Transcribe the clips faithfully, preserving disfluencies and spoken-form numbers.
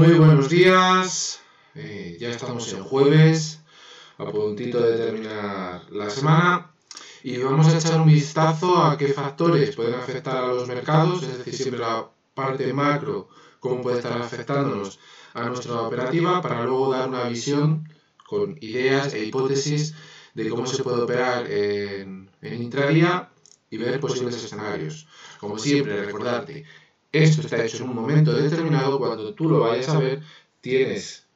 Muy buenos días, eh, ya estamos en jueves, a puntito de terminar la semana y vamos a echar un vistazo a qué factores pueden afectar a los mercados, es decir, siempre la parte macro, cómo puede estar afectándonos a nuestra operativa, para luego dar una visión con ideas e hipótesis de cómo se puede operar en, en intradía y ver posibles escenarios. Como siempre, recordarte, esto está hecho en un momento determinado, cuando tú lo vayas a ver, tienes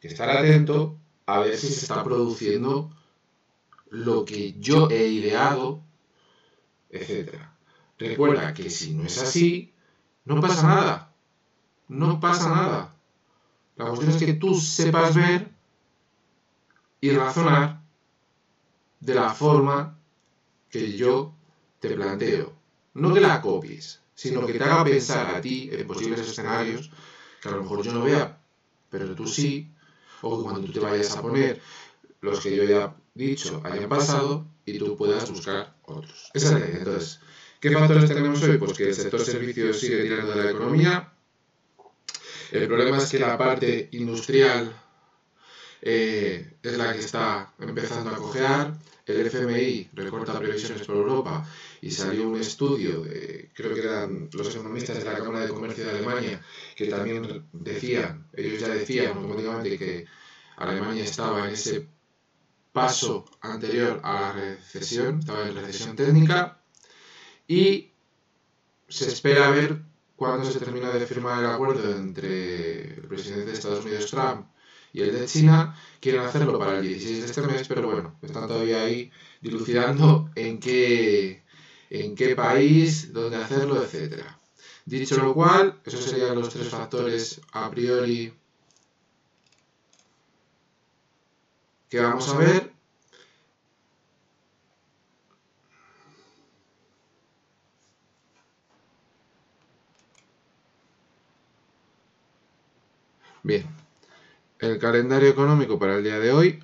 que estar atento a ver si se está produciendo lo que yo he ideado, etcétera. Recuerda que si no es así, no pasa nada. No pasa nada. La cuestión es que tú sepas ver y razonar de la forma que yo te planteo. No que la copies, sino que te haga pensar a ti en posibles escenarios que a lo mejor yo no vea, pero tú sí, o que cuando tú te vayas a poner los que yo ya he dicho hayan pasado y tú puedas buscar otros. Esa es la idea. Entonces, ¿qué factores tenemos hoy? Pues que el sector servicios sigue tirando de la economía. El problema es que la parte industrial eh, es la que está empezando a cojear. El F M I recorta previsiones por Europa y salió un estudio, de, creo que eran los economistas de la Cámara de Comercio de Alemania, que también decían, ellos ya decían automáticamente que Alemania estaba en ese paso anterior a la recesión, estaba en recesión técnica, y se espera ver cuándo se termina de firmar el acuerdo entre el presidente de Estados Unidos, Trump, y el de China. Quieren hacerlo para el dieciséis de este mes, pero bueno, están todavía ahí dilucidando en qué, en qué país, dónde hacerlo, etcétera. Dicho lo cual, esos serían los tres factores a priori que vamos a ver. Bien. El calendario económico para el día de hoy.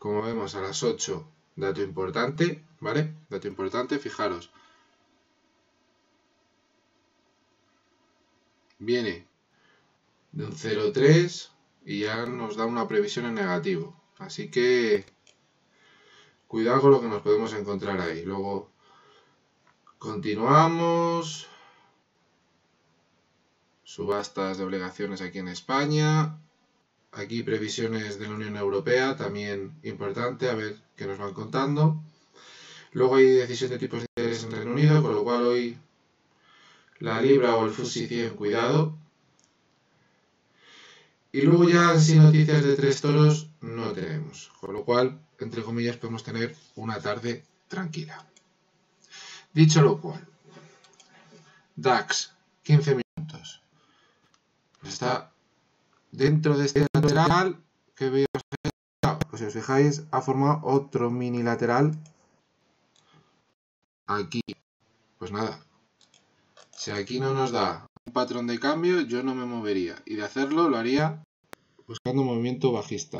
Como vemos, a las ocho, dato importante, ¿vale? Dato importante, fijaros. Viene de un cero coma tres y ya nos da una previsión en negativo. Así que cuidado con lo que nos podemos encontrar ahí. Luego continuamos. Subastas de obligaciones aquí en España. Aquí previsiones de la Unión Europea, también importante, a ver qué nos van contando. Luego hay diecisiete tipos de interés en Reino Unido, con lo cual hoy la libra o el F T S E cien, cuidado. Y luego ya sin noticias de tres toros no tenemos, con lo cual, entre comillas, podemos tener una tarde tranquila. Dicho lo cual, DAX, quince minutos. Está dentro de este lateral que veis, pues si os fijáis, ha formado otro mini lateral aquí. Pues nada, si aquí no nos da un patrón de cambio, yo no me movería, y de hacerlo lo haría buscando un movimiento bajista.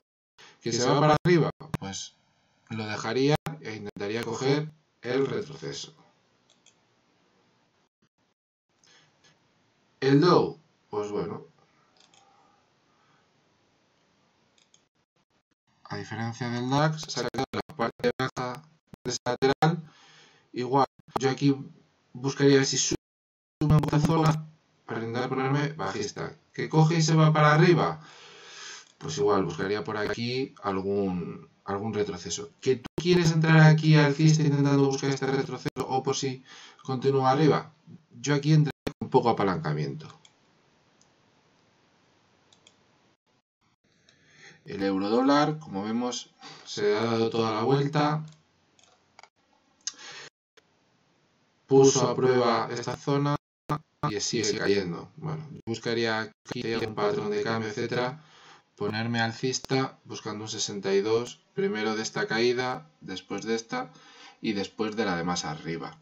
Que se va para arriba, pues lo dejaría e intentaría coger el retroceso. El Dow, pues bueno, a diferencia del DAX, se ha quedado la parte baja de ese lateral. Igual, yo aquí buscaría si sube esta zona para intentar ponerme bajista. ¿Que coge y se va para arriba? Pues igual, buscaría por aquí algún, algún retroceso. ¿Que tú quieres entrar aquí alcista intentando buscar este retroceso o por si continúa arriba? Yo aquí entraré con poco apalancamiento. El euro dólar, como vemos, se ha dado toda la vuelta. Puso a prueba esta zona y sigue cayendo. Bueno, yo buscaría aquí un patrón de cambio, etcétera. Ponerme alcista buscando un sesenta y dos, primero de esta caída, después de esta y después de la de más arriba.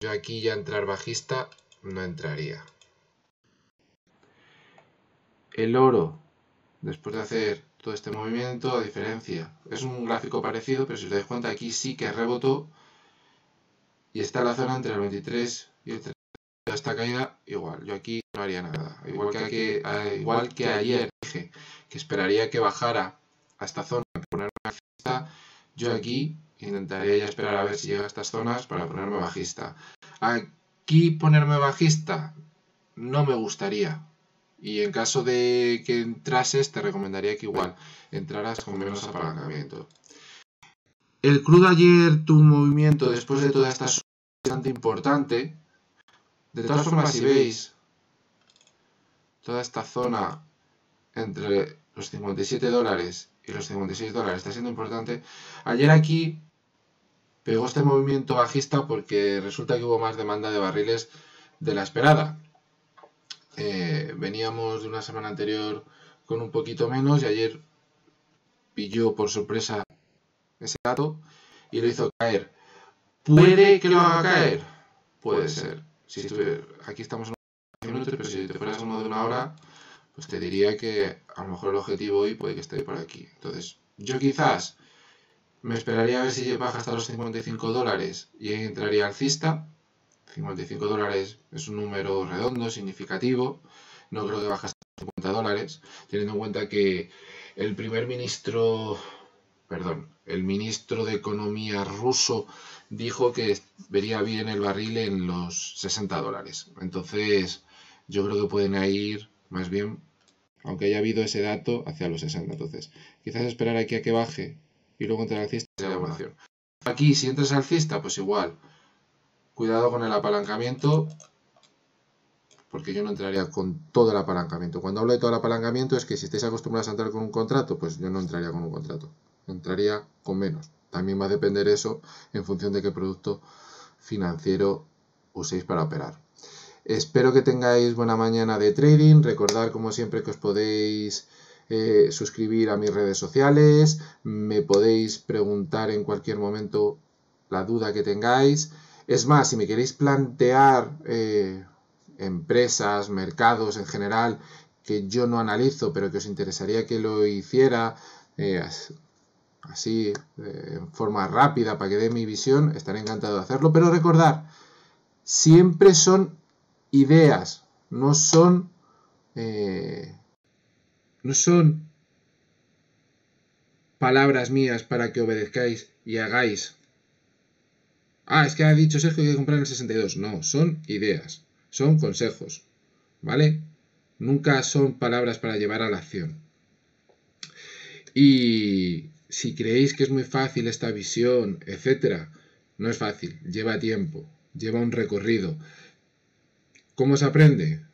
Yo aquí ya entrar bajista no entraría. El oro, después de hacer todo este movimiento, a diferencia, es un gráfico parecido, pero si os dais cuenta, aquí sí que rebotó y está la zona entre el veintitrés y esta caída igual. Yo aquí no haría nada. Igual que, aquí, igual que ayer dije que esperaría que bajara a esta zona para ponerme bajista, yo aquí intentaría ya esperar a ver si llega a estas zonas para ponerme bajista. Aquí ponerme bajista no me gustaría. Y en caso de que entrases, te recomendaría que igual entraras con menos apalancamiento. El crudo ayer, tu movimiento después de toda esta subida es bastante importante. De todas formas, si veis toda esta zona entre los cincuenta y siete dólares y los cincuenta y seis dólares está siendo importante. Ayer aquí pegó este movimiento bajista porque resulta que hubo más demanda de barriles de la esperada. Eh, veníamos de una semana anterior con un poquito menos y ayer pilló por sorpresa ese dato y lo hizo caer. ¿Puede que lo haga caer? Puede ser. Si estuve, aquí estamos en unos minutos, pero si te fueras uno de una hora, pues te diría que a lo mejor el objetivo hoy puede que esté por aquí. Entonces, yo quizás me esperaría a ver si baja hasta los cincuenta y cinco dólares y ahí entraría alcista. cincuenta y cinco dólares es un número redondo, significativo. No creo que baje hasta los cincuenta dólares, teniendo en cuenta que el primer ministro, perdón, el ministro de Economía ruso dijo que vería bien el barril en los sesenta dólares. Entonces, yo creo que pueden ir más bien, aunque haya habido ese dato, hacia los sesenta. Entonces, quizás esperar aquí a que baje y luego entrar alcista sea la buena opción. Aquí, si entras alcista, pues igual. Cuidado con el apalancamiento, porque yo no entraría con todo el apalancamiento. Cuando hablo de todo el apalancamiento es que si estáis acostumbrados a entrar con un contrato, pues yo no entraría con un contrato. Entraría con menos. También va a depender eso en función de qué producto financiero uséis para operar. Espero que tengáis buena mañana de trading. Recordad, como siempre, que os podéis eh, suscribir a mis redes sociales. Me podéis preguntar en cualquier momento la duda que tengáis. Es más, si me queréis plantear eh, empresas, mercados en general, que yo no analizo, pero que os interesaría que lo hiciera eh, así, eh, en forma rápida, para que dé mi visión, estaré encantado de hacerlo. Pero recordad, siempre son ideas, no son, eh, no son palabras mías para que obedezcáis y hagáis. Ah, es que ha dicho Sergio que hay que comprar en el sesenta y dos. No, son ideas, son consejos, ¿vale? Nunca son palabras para llevar a la acción. Y si creéis que es muy fácil esta visión, etcétera, no es fácil, lleva tiempo, lleva un recorrido. ¿Cómo se aprende?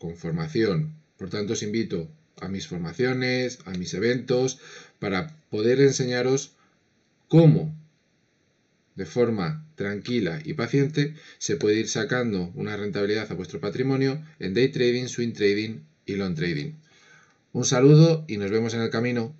Con formación. Por tanto, os invito a mis formaciones, a mis eventos, para poder enseñaros cómo, de forma tranquila y paciente, se puede ir sacando una rentabilidad a vuestro patrimonio en day trading, swing trading y long trading. Un saludo y nos vemos en el camino.